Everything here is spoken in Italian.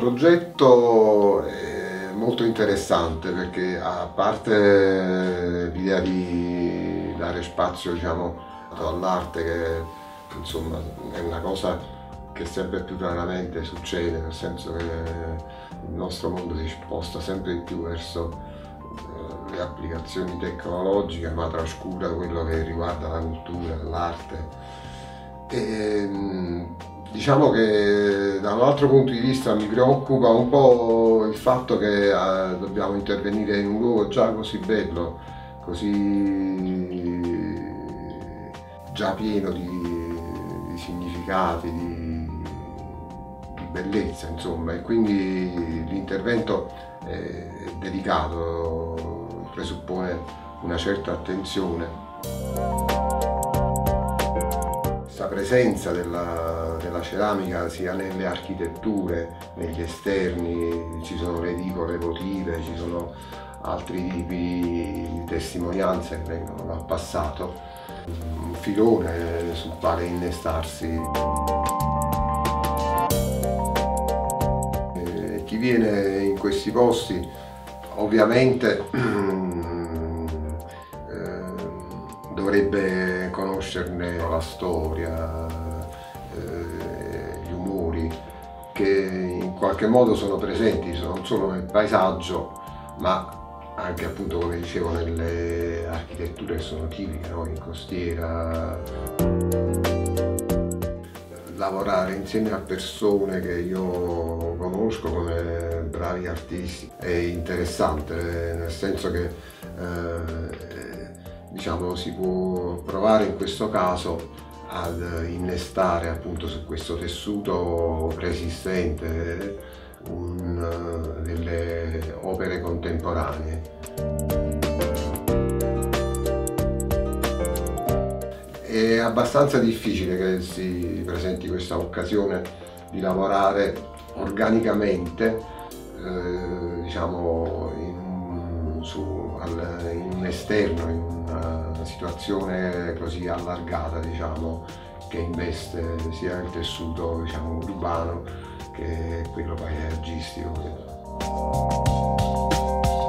progetto è molto interessante perché, a parte l'idea di dare spazio, diciamo, all'arte, che insomma è una cosa che sempre più raramente succede, nel senso che il nostro mondo si sposta sempre di più verso le applicazioni tecnologiche, ma trascura quello che riguarda la cultura, l'arte. Diciamo che da un altro punto di vista mi preoccupa un po' il fatto che dobbiamo intervenire in un luogo già così bello, così già pieno di significati, di bellezza, insomma, e quindi l'intervento è delicato, presuppone una certa attenzione. La presenza della ceramica sia nelle architetture, negli esterni, ci sono le edicole votive, ci sono altri tipi di testimonianze che vengono dal passato, un filone sul quale innestarsi. E chi viene in questi posti ovviamente dovrebbe conoscerne la storia, gli umori che in qualche modo sono presenti non solo nel paesaggio, ma anche, appunto, come dicevo, nelle architetture che sono tipiche, no? In costiera. Lavorare insieme a persone che io conosco come bravi artisti è interessante, nel senso che diciamo, si può provare in questo caso ad innestare, appunto, su questo tessuto resistente delle opere contemporanee. È abbastanza difficile che si presenti questa occasione di lavorare organicamente, diciamo, in un esterno, in una situazione così allargata, diciamo, che investe sia il tessuto, diciamo, urbano che quello paesaggistico.